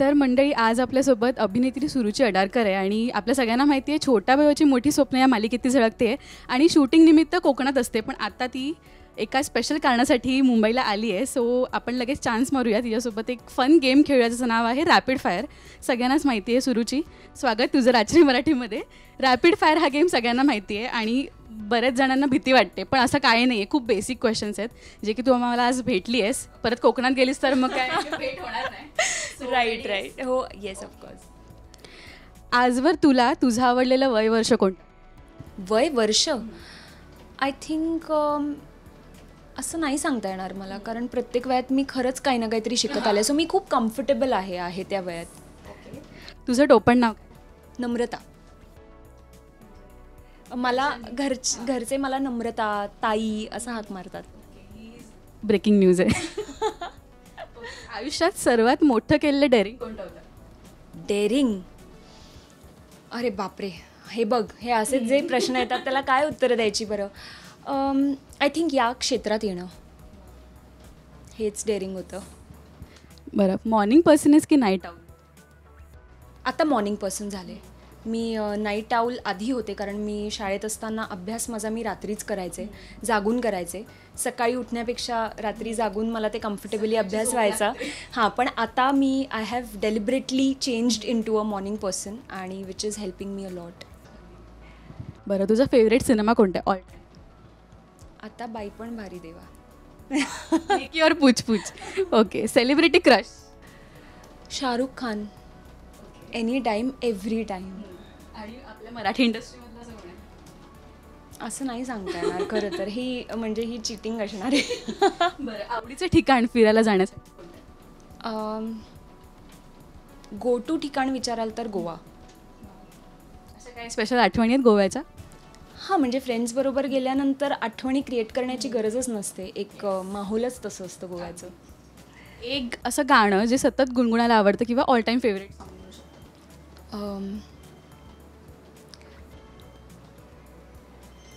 तर मंडळी आज आपल्यासोबत अभिनेत्री सुरुची अडारकर आहे आणि आपल्या सगळ्यांना माहिती आहे छोटा बायवाची मोठी स्वप्न या मालिकेत ती झळकते आहे आणि शूटिंग निमित्त कोकणात असते पण आता ती एका स्पेशल कारणासाठी मुंबईला आली आहे। सो आपण लगेच चान्स मारूया तिच्यासोबत एक फन गेम खेळूयाचं नाव आहे रॅपिड फायर। सगळ्यांनाच माहिती आहे सुरुची, स्वागत तुझं रात्री मराठीमध्ये। रॅपिड फायर हा गेम सगळ्यांना माहिती आहे आणि बऱ्याच जणांना भीती वाटते पण असं काही नाही आहे, खूप बेसिक क्वेश्चन्स आहेत जे की तू आम्हाला आज भेटली आहेस। परत कोकणात गेलीस तर मग काय भेट होणार नाही। राईट राईट हो येस ऑफकोर्स। आजवर तुला तुझं आवडलेलं वय वर्ष कोण? वय वर्ष आय थिंक असं नाही सांगता येणार मला, कारण प्रत्येक वयात मी खरंच काही ना काहीतरी शिकत आले। सो मी खूप कम्फर्टेबल आहे त्या वयात। ओके तुझं टोपण नाव? नम्रता। मला घरचे मला नम्रता ताई असं हाक मारतात। ब्रेकिंग न्यूज आहे। आयुष्यात सर्वात मोठं केलेलं डेरिंग कोणतं होतं? डेरिंग अरे बापरे, हे बघ हे असे जे प्रश्न येतात त्याला काय उत्तर द्यायची बरं। आय थिंक या क्षेत्रात येणं हेच डेअरिंग होतं। बरं मॉर्निंग पर्सनच की नाईट आऊल? आता मॉर्निंग पर्सन झाले मी। नाईट आऊल आधी होते कारण मी शाळेत असताना अभ्यास माझा मी रात्रीच करायचे, जागून करायचे। सकाळी उठण्यापेक्षा रात्री जागून मला ते कम्फर्टेबली अभ्यास व्हायचा। हां पण आता मी I have deliberately changed into a morning person आणि which is helping me a lot. बरं तुझा फेवरेट सिनेमा कोणता आहे? ऑल आता बाईपण भारी देवा की और पूछ पूछ। Okay celebrity crush? Shahrukh Khan any time every time. आणि आपल्या मराठी इंडस्ट्रीमधला सगळं असं नाही सांगता येणार खरं तर, ही म्हणजे ही चिटिंग असणार आहे। बरं आवडीचं ठिकाण फिरायला जाण्यासाठी? गो टू ठिकाण विचाराल तर गोवा। असं काही स्पेशल आठवणी आहेत गोव्याच्या? हां म्हणजे फ्रेंड्सबरोबर गेल्यानंतर आठवणी क्रिएट करण्याची गरजच नसते, एक माहोलच तसं असतं गोव्याचं। एक असं गाणं जे सतत गुणगुणायला आवडतं किंवा ऑल टाईम फेवरेट?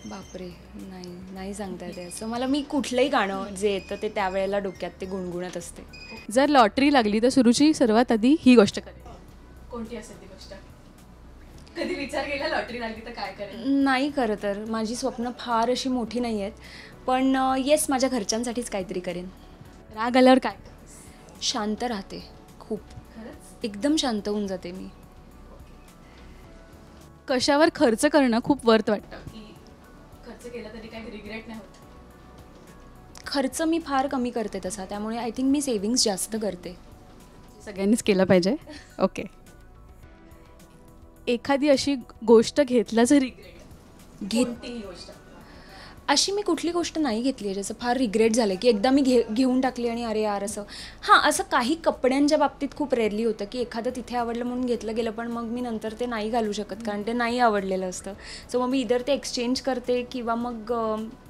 बापरे नाही सांगता येते असं मला। मी कुठलंही गाणं जे येतं ते त्यावेळेला डोक्यात ते गुणगुणत असते। जर लॉटरी लागली तर सुरुची सर्वात आधी ही गोष्ट करेल? कोणती असेल ती गोष्ट? कधी विचार केला लॉटरी लागली तर काय करेल? नाही खरं तर माझी स्वप्न फार अशी मोठी नाही आहेत पण येस माझ्या घरच्यांसाठीच काहीतरी करेन। राग आल्यावर काय? शांत राहते, खूप एकदम शांत होऊन जाते मी। कशावर खर्च करणं खूप वर्थ वाटतं की खर्च केला तरी काही रिग्रेट नाही होत? खर्च मी फार कमी करते तसा, त्यामुळे आय थिंक मी सेव्हिंग्स जास्त करते। सगळ्यांनीच केलं पाहिजे। ओके एखादी अशी गोष्ट घेतला जर रिग्रेट? अशी मी कुठली गोष्ट नाही घेतली आहे जसं फार रिग्रेट झालं की एकदा मी घेऊन टाकली आणि अरे यार असं। हां असं काही कपड्यांच्या बाबतीत खूप रेअरली होतं की एखादं तिथे आवडलं म्हणून घेतलं गेलं पण मग मी नंतर ते नाही घालू शकत कारण ते नाही आवडलेलं असतं। सो मग मी इधर ते एक्सचेंज करते किंवा मग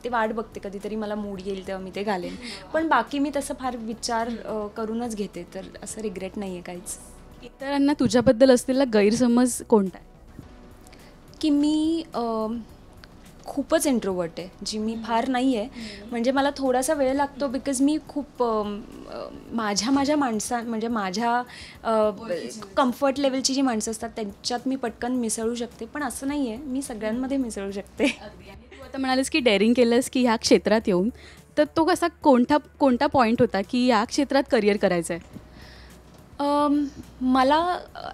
ते वाट बघते कधीतरी मला मूड येईल तेव्हा मी ते घालेन, पण बाकी मी तसं फार विचार करूनच घेते तर असं रिग्रेट नाही आहे काहीच। इतरांना तुझ्याबद्दल असलेला गैरसमज कोणता आहे? की मी खूपच इंट्रोवर्ट आहे जी मी फार नाही आहे, म्हणजे मला थोडासा वेळ लागतो बिकॉज मी खूप माझ्या म्हणजे माझ्या कम्फर्ट लेवलची जी माणसं असतात त्यांच्यात मी पटकन मिसळू शकते, पण असं नाही आहे मी सगळ्यांमध्ये मिसळू शकते। तू आता म्हणालीस की डेअरिंग केलंस की ह्या क्षेत्रात येऊन, तर तो कसा कोणता पॉईंट होता की या क्षेत्रात करिअर करायचं आहे? मला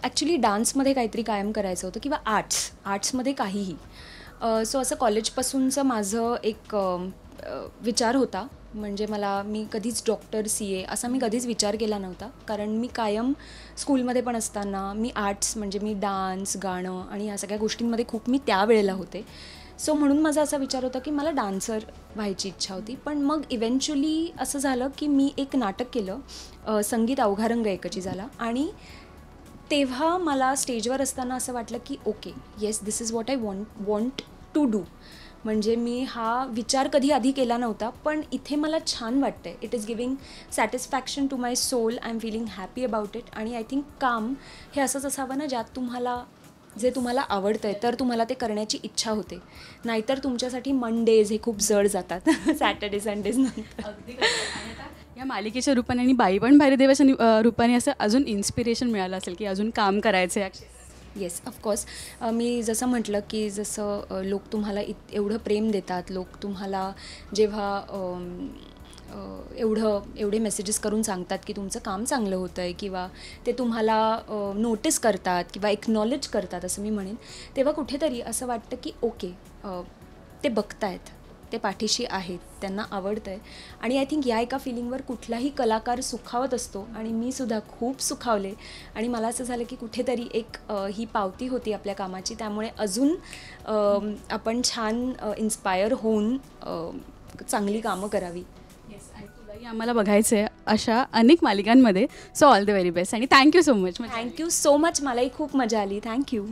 ॲक्च्युली डान्समध्ये काहीतरी कायम करायचं होतं किंवा आर्ट्समध्ये काहीही। सो असं कॉलेजपासूनचं माझं एक विचार होता, म्हणजे मला मी कधीच डॉक्टर CA असा मी कधीच विचार केला नव्हता कारण मी कायम स्कूलमध्ये पण असताना मी आर्ट्स म्हणजे मी डान्स गाणं आणि ह्या सगळ्या गोष्टींमध्ये खूप मी त्यावेळेला होते। सो म्हणून माझा असा विचार होता की मला डान्सर व्हायची इच्छा होती, पण मग इव्हेंच्युअली असं झालं की मी एक नाटक केलं संगीत अवघारंग एकची झाला आणि तेव्हा मला स्टेजवर असताना असं वाटलं की okay yes this is what I want to do, म्हणजे मी हा विचार कधी आधी केला नव्हता पण इथे मला छान वाटतं आहे। It is giving satisfaction to my soul, I am feeling happy about it. आणि आय थिंक काम हे असंच असावं ना ज्यात तुम्हाला जे तुम्हाला आवडतं आहे तर तुम्हाला ते करण्याची इच्छा होते, नाहीतर तुमच्यासाठी मंडेज हे खूप जड जातात सॅटर्डे संडेज नंतर। या मालिकेच्या रूपाने आणि बाई पण भैरवदेवाच्या रूपाने असं अजून इन्स्पिरेशन मिळालं असेल की अजून काम करायचं आहे? Yes of course. मी जसं म्हटलं की जसं लोक तुम्हाला एवढं प्रेम देतात, लोक तुम्हाला जेव्हा एवढे मेसेजेस करून सांगतात की तुमचं काम चांगलं होतं आहे किंवा ते तुम्हाला नोटीस करतात किंवा एक्नॉलेज करतात असं मी म्हणेन, तेव्हा कुठेतरी असं वाटतं की ओके ते बघतायत, ते पाठीशी आहेत, त्यांना आवडतं आहे. आणि आय थिंक या एका फिलिंगवर कुठलाही कलाकार सुखावत असतो आणि मीसुद्धा खूप सुखावले आणि मला असं झालं की कुठेतरी एक ही पावती होती आपल्या कामाची, त्यामुळे अजून आपण छान इन्स्पायर होऊन चांगली कामं करावी. येस, तुलाही आम्हाला बघायचं आहे अशा अनेक मालिकांमध्ये. So all the very best आणि थँक्यू सो मच. मलाही खूप मजा आली. थँक्यू.